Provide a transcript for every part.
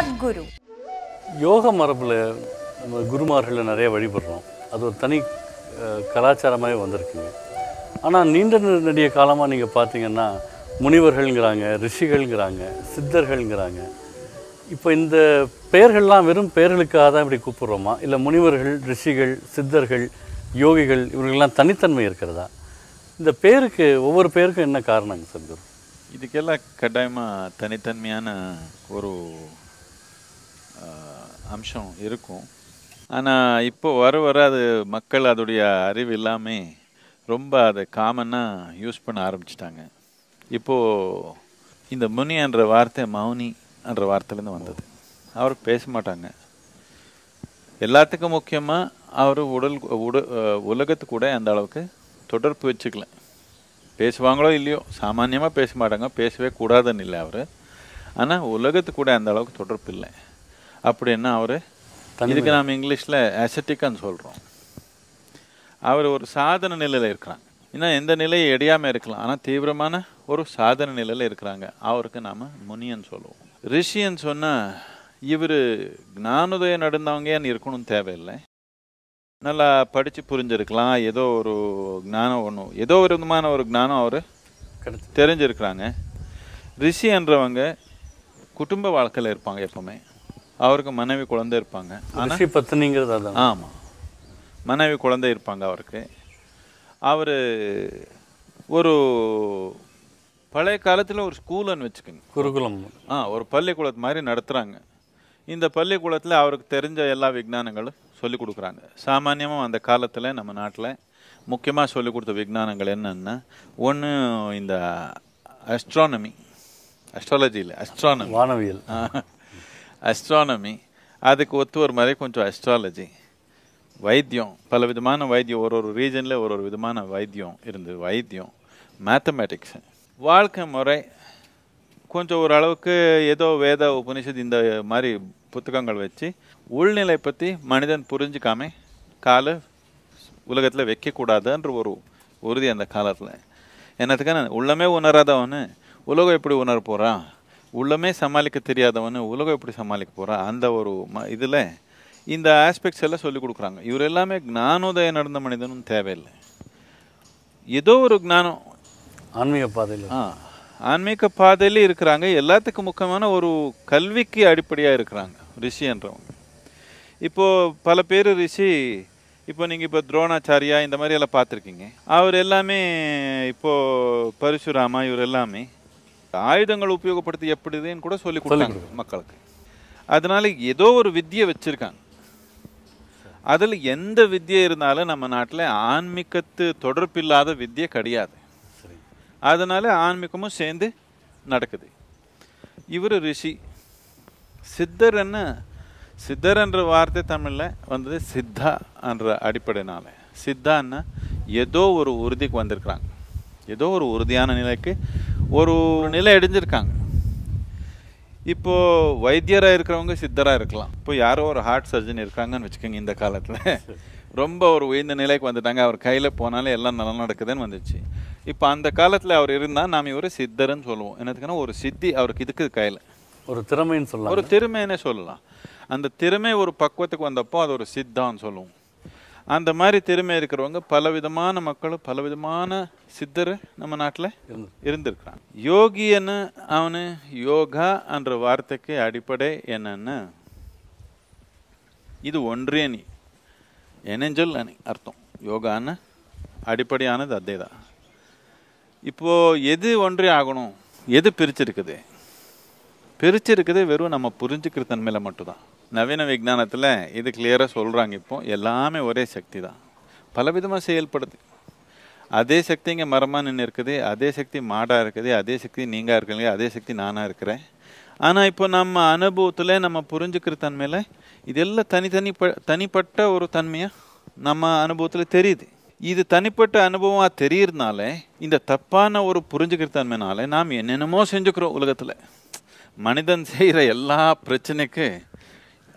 Sadguru. Yoga marabule guru marhela nariya vadi porrom. Ado thani kalacharamaye vandirkinga. Ana ninda nadiya kalama ninga paathinganna munivargalngaranga, rishigalngaranga, siddhargalngaranga. இப்போ இந்த பெயர்கள்லாம் வெறும் பெயர்களுக்காக தான் இப்படி கூப்பிடுறோமா இல்ல முனிவர்கள் ரிஷிகள் சித்தர்கள் யோகிகள் இவங்கெல்லாம் தனித்தன்மை இருக்குறதா இந்த பேருக்கு ஒவ்வொரு பேருக்கு என்ன காரணம் சத்குரு இதுக்கெல்லாம் கட்டாயமா தனித்தன்மையான ஒரு அம்சம் இருக்கும் ஆனா இப்போ வர அது மக்கள் அதோட அறிவு இல்லாம ரொம்ப அத காமனா யூஸ் பண்ண ஆரம்பிச்சிட்டாங்க இப்போ இந்த முனி என்ற வார்த்தை மௌனி அன்ற வார்த்தையிலிருந்து வந்தது அவர் பேச மாட்டாங்க எல்லாத்துக்கு முக்கியமா அவர் உடல் உலகத்து கூட அந்த அளவுக்கு தொடர்பு வெச்சுக்கல பேசுவாங்களோ இல்லையோ சாமான்யமா பேச மாட்டாங்க பேசவே கூடாதுன்னு இல்ல அவர் ஆனா உலகத்து கூட அந்த அளவுக்கு தொடர்பு இல்ல அப்படினா அவர் இதுக்கு நாம இங்கிலீஷ்ல ascetic ன்னு சொல்றோம் அவர் ஒரு சாதன நிலையில இருக்காங்க இன்னா எந்த நிலையை எடையாம இருக்கலாம் ஆனா தீவிரமான ஒரு சாதன நிலையில இருக்காங்க அவருக்கு நாம முனின்னு சொல்லுவோம் Rishi and Sona, Yivre Gnanodaya Nadanga and Irkun Tavelle Nala Padichi Purinjerkla, Yedo or Gnana or no, Yedo Ruman or Gnana or Terenjer Krange Rishi and Ravanga Kutumba Valkaler Pangapome, our Manavi Kolander Panga, Rishi Pathaninga Ama Manavi Kolander Panga orke our Uru. பழைய காலத்துல ஒரு ஸ்கூல்னு வெச்சுக்கிங்க குருகுலம் ஒரு பள்ளிக்கூடம் மாதிரி நடத்துறாங்க இந்த பள்ளிக்கூடத்துல அவருக்கு தெரிஞ்ச எல்லா விஞ்ஞானங்களும் சொல்லி கொடுக்கறாங்க சாமான்யமா அந்த காலத்துல நம்ம நாட்ல முக்கியமா சொல்லி கொடுத்த விஞ்ஞானங்கள் என்னன்னா ஒன்னு இந்த அஸ்ட்ரோனமி அஸ்ட்ராலஜி இல்ல அஸ்ட்ரோனமி வானவியல் அஸ்ட்ரோனமி அதுக்கு ஒத்து ஒரு மாதிரி கொஞ்சம் அஸ்ட்ராலஜி வைத்தியம் பலவிதமான வைத்தியம் ஒரு ஒரு ரீஜன்ல ஒரு ஒரு விதமான வைத்தியம் இருந்து வைத்தியம் மேத்தமேட்டிக்ஸ் வாழ்க்கை முறை கொஞ்சம் ஒரு அளவுக்கு ஏதோ வேத உபநிஷத் இந்த மாதிரி புத்தகங்கள் வச்சு உள்நிலை பத்தி மனிதன் புரிஞ்சிக்காம கால உலகத்துல வைக்க கூடாதுன்ற ஒரு உறுதி அந்த காலத்துல என்னதுக்கான உள்ளமே உணராதவனே உலகம் எப்படி உணர போறான் உள்ளமே சமாளிக்க தெரியாதவனே உலகம் எப்படி சமாளிக்க போறான் அந்த ஒரு இதுல இந்த ஆஸ்பெக்ட்ஸ் எல்லாம் சொல்லி கொடுக்கறாங்க இவர எல்லாமே ஞானோதயம் நடந்த மனிதனும் தேவையில்லை ஏதோ ஒரு ஞானம் ஆன்மீக பாதையில ஆன்மீக பாதையில இருக்கறாங்க எல்லாத்துக்கும் முக்கியமான ஒரு கல்விக்கு அடிப்படையா இருக்கறாங்க ரிஷி என்றவங்க இப்போ பல பேர் ரிஷி இப்போ நீங்க இப்போ துரோணாச்சாரியா இந்த மாதிரி எல்லாம் பாத்துக்கிங்க அவர் எல்லாமே இப்போ பரசுராமா இவர் எல்லாமே ஆயுதங்கள் உபயோகப்படுத்தி எப்படின்னு கூட சொல்லி கொடுத்தாங்க மக்களுக்கு அதனால ஏதோ ஒரு வித்தியை வச்சிருக்காங்க அதுல எந்த வித்தியை இருந்தாலும் நம்ம நாட்டில ஆன்மீகத்து தொடர்பில்லாத வித்தியை கிடையாது அதனால ஆன்மீகமும் சேர்ந்து நடக்குது இவரு ரிஷி சித்தர் என்ன சித்தர் என்ற வார்த்தை தமிழ்ல வந்தது சித்தா என்ற அடிப்படையினால சித்தான்னா ஏதோ ஒரு உறுதிக்கு வந்திருக்காங்க ஏதோ ஒரு உறுதியான நிலைக்கு ஒரு நிலை அடைஞ்சிருக்காங்க இப்போ வைத்தியரா இருக்கிறவங்க சித்தரா இருக்கலாம் இப்போ யாரோ ஒரு ஹார்ட் சர்ஜன் இருக்காங்கன்னு வெச்சுக்கங்க இந்த காலத்துல ரொம்ப ஒரு உயர்ந்த நிலைக்கு வந்துட்டாங்க அவர் கையில போனாலே எல்லாம் நல்லா நடக்குதுன்னு வந்துச்சு இப்போ அந்த காலத்துல அவர் இருந்தா நாம இவரை சித்தர்னு சொல்லுவோம் என்னதுக்கான ஒரு சித்தி அவருக்கு இதுக்கு கையில ஒரு திறமைன்னு சொல்லலாம் ஒரு திறமைனே சொல்லலாம் அந்த திறமை ஒரு பக்குவத்துக்கு வந்தப்போ அது ஒரு சித்தான்னு சொல்லுவோம் அந்த மாதிரி திறமை இருக்கிறவங்க பலவிதமான மக்கள் பலவிதமான சித்தர் நம்ம நாட்டுல இருந்திருக்காங்க யோகியன அவனு யோகா என்ற வார்த்தைக்கு அடிப்படை என்னன்னா இது ஒன்றே நீ எனஞ்சல் அணி அர்த்தம் யோகான்னு அடிப்படையானது அதே தான் இப்போ எது ஒன்றே ஆகணும் எது பிரிச்சிருக்குது பிரிச்சிருக்குது வெறும் நம்ம புரிஞ்சுக்கிற தன்மையில மட்டும்தான் நவீன விஞ்ஞானத்துல இது கிளியரா சொல்றாங்க இப்போ எல்லாமே ஒரே சக்தி தான் பலவிதமா செயல்படுது அதே சக்தி இங்க மரமா நின்று இருக்குது அதே சக்தி மாடா இருக்குது அதே சக்தி நீங்க இருக்கீங்க அதே சக்தி நானா இருக்கிறேன் ஆனா இப்போ நம்ம அனுபவத்துல நம்ம புரிஞ்சுக்கிற தன்மையில இதெல்லாம் தனிப்பட்ட ஒரு தன்மையா நம்ம அனுபவத்துல தெரியுது இது தனிப்பட்ட அனுபவமா தெரியறதுனால இந்த தப்பான ஒரு புரிஞ்சுக்கிற தன்மைனால நாம் என்னென்னமோ செஞ்சுக்கிறோம் உலகத்துல மனிதன் செய்யற எல்லா பிரச்சனைக்கு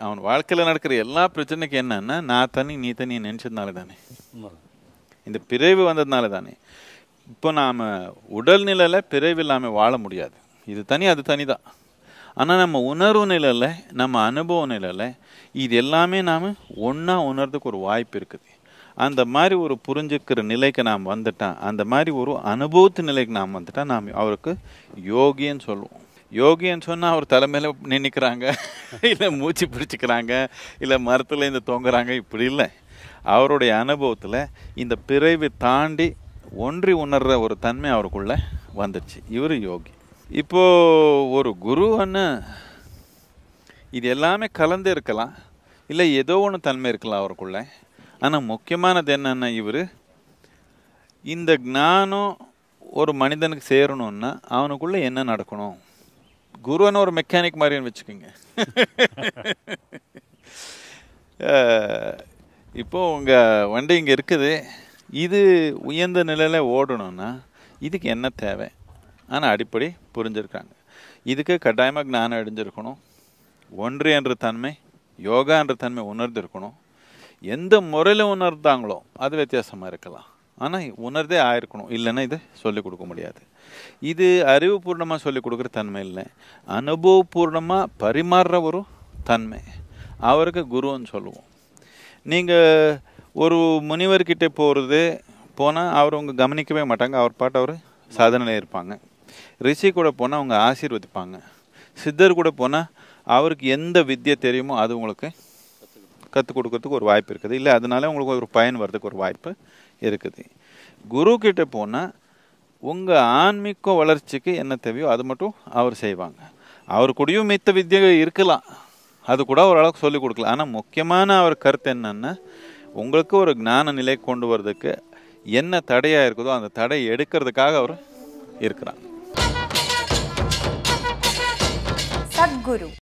அவன் வாழ்க்கையில நடக்கிற எல்லா பிரச்சனைக்கு என்னன்னா நான் தனி நீ தனி நினைச்சதுனால தானே இந்த பிறவி வந்ததுனால தானே இப்போ நாம உடல்நிலையில பிறவி இல்லாம வாழ முடியாது இது தனி அது தனிதான் ஆனால் நம்ம உணர்வு நிலையில் நம்ம அனுபவ நிலையில் இது எல்லாமே நாம் ஒன்றா உணர்றதுக்கு ஒரு வாய்ப்பு இருக்குது. அந்த மாதிரி ஒரு புரிஞ்சுக்கிற நிலைக்கு நாம் வந்துட்டான், அந்த மாதிரி ஒரு அனுபவத்து நிலைக்கு நாம் வந்துட்டால் நாம் அவருக்கு யோகின்னு சொல்லுவோம். யோகின்னு சொன்னால் அவர் தலைமையில் நினைக்கிறாங்க, இல்லை மூச்சு பிடிச்சிக்கிறாங்க, இல்லை மரத்தில் இந்த தொங்குறாங்க, இப்படி இல்லை. அவருடைய அனுபவத்தில் இந்த பிறவை தாண்டி ஒன்றி உணர்கிற ஒரு தன்மை அவருக்குள்ளே வந்துடுச்சு. இவர் யோகி. இப்போது ஒரு குருன்னு இது எல்லாமே கலந்து இருக்கலாம், இல்லை ஏதோ ஒன்று தன்மை இருக்கலாம் அவருக்குள்ளே. ஆனால் முக்கியமானது என்னென்னா, இவர் இந்த ஞானம் ஒரு மனிதனுக்கு சேரணுன்னா அவனுக்குள்ளே என்ன நடக்கணும். குருன்னு ஒரு மெக்கானிக் மாதிரின்னு வச்சுக்கோங்க. இப்போது உங்கள் வண்டி இங்கே இருக்குது, இது உயர்ந்த நிலையில் ஓடணும்னா இதுக்கு என்ன தேவை ஆனால் அடிப்படை புரிஞ்சிருக்காங்க. இதுக்கு கட்டாயமாக ஞானம் அடைஞ்சிருக்கணும், ஒன்று என்ற தன்மை யோகா என்ற தன்மை உணர்ந்திருக்கணும். எந்த முறையில் உணர்ந்தாங்களோ அது வித்தியாசமாக இருக்கலாம், ஆனால் உணர்ந்தே ஆயிருக்கணும். இல்லைன்னா இதை சொல்லிக் கொடுக்க முடியாது. இது அறிவுபூர்ணமாக சொல்லிக் கொடுக்குற தன்மை இல்லை, அனுபவபூர்ணமாக பரிமாறுற ஒரு தன்மை அவருக்கு குருன்னு சொல்லுவோம். நீங்கள் ஒரு முனிவர்கிட்ட போனால் அவர் அவங்க கவனிக்கவே மாட்டாங்க, அவர் பாட்டு அவர் சாதனையில் இருப்பாங்க. ரிஷி கூட போனால் அவங்க ஆசீர்வதிப்பாங்க. சித்தர் கூட போனால் அவருக்கு எந்த வித்தியை தெரியுமோ அது உங்களுக்கு கற்றுக் கொடுக்கறதுக்கு ஒரு வாய்ப்பு இருக்குது, இல்லை அதனால உங்களுக்கு ஒரு பயன் வர்றதுக்கு ஒரு வாய்ப்பு இருக்குது. குருக்கிட்ட போனால் உங்கள் ஆன்மீக வளர்ச்சிக்கு என்ன தேவையோ அது மட்டும் அவர் செய்வாங்க. அவர் கூடயும் மித்த வித்தியை இருக்கலாம், அது கூட ஓரளவுக்கு சொல்லிக் கொடுக்கலாம். ஆனால் முக்கியமான அவர் கருத்து என்னென்னா, உங்களுக்கு ஒரு ஞான நிலை கொண்டு வர்றதுக்கு என்ன தடையாக இருக்குதோ அந்த தடையை எடுக்கிறதுக்காக அவர் இருக்கிறார் சத்குரு.